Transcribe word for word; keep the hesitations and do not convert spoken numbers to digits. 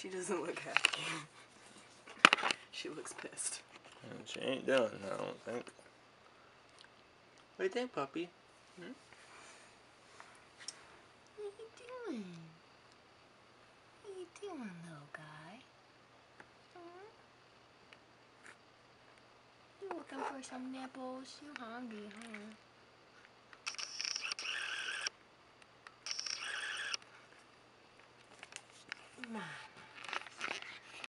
She doesn't look happy. She looks pissed. And she ain't done, I don't think. What do you think, puppy? Hmm? What are you doing? What are you doing, little guy? Hmm? You looking for some nipples? You hungry, huh?